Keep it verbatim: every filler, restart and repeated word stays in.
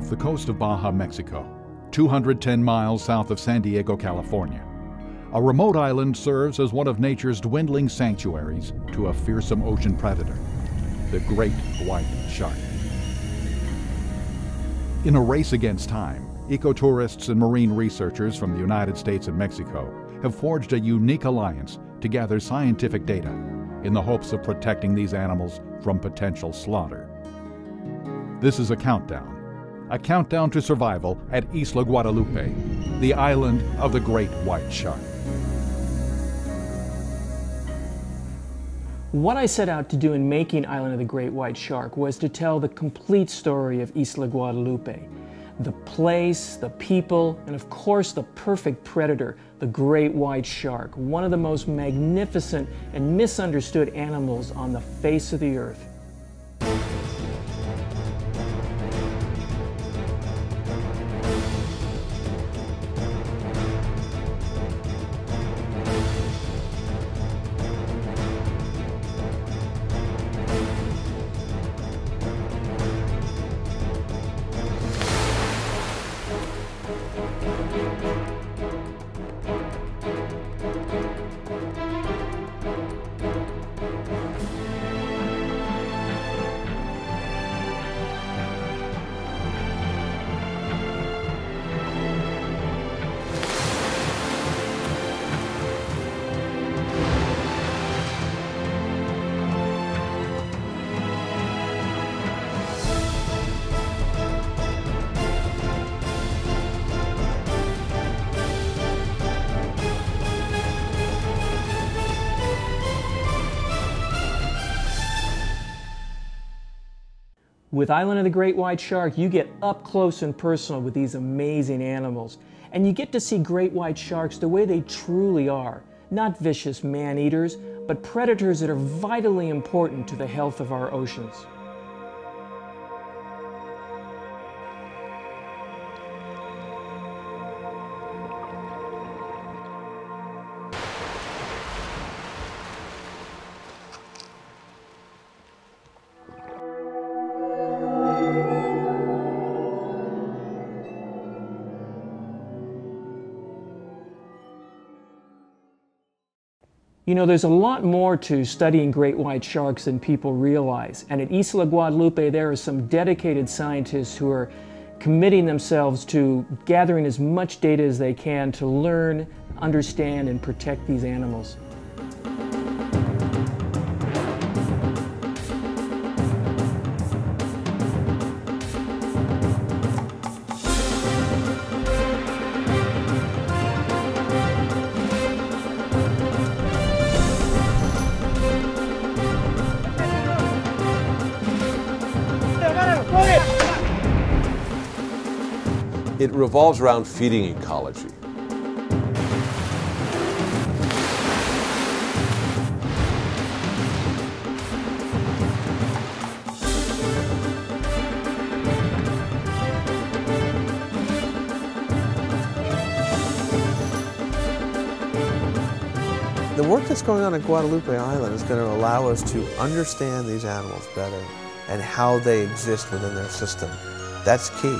off the coast of Baja, Mexico, two hundred ten miles south of San Diego, California. A remote island serves as one of nature's dwindling sanctuaries to a fearsome ocean predator, the great white shark. In a race against time, ecotourists and marine researchers from the United States and Mexico have forged a unique alliance to gather scientific data in the hopes of protecting these animals from potential slaughter. This is a countdown, a countdown to survival at Isla Guadalupe, the island of the great white shark. What I set out to do in making Island of the Great White Shark was to tell the complete story of Isla Guadalupe. The place, the people, and of course the perfect predator, the great white shark, one of the most magnificent and misunderstood animals on the face of the earth. With Island of the Great White Shark, you get up close and personal with these amazing animals. And you get to see great white sharks the way they truly are. Not vicious man-eaters, but predators that are vitally important to the health of our oceans. You know, there's a lot more to studying great white sharks than people realize, and at Isla Guadalupe there are some dedicated scientists who are committing themselves to gathering as much data as they can to learn, understand, and protect these animals. It revolves around feeding ecology. The work that's going on at Guadalupe Island is going to allow us to understand these animals better and how they exist within their system. That's key.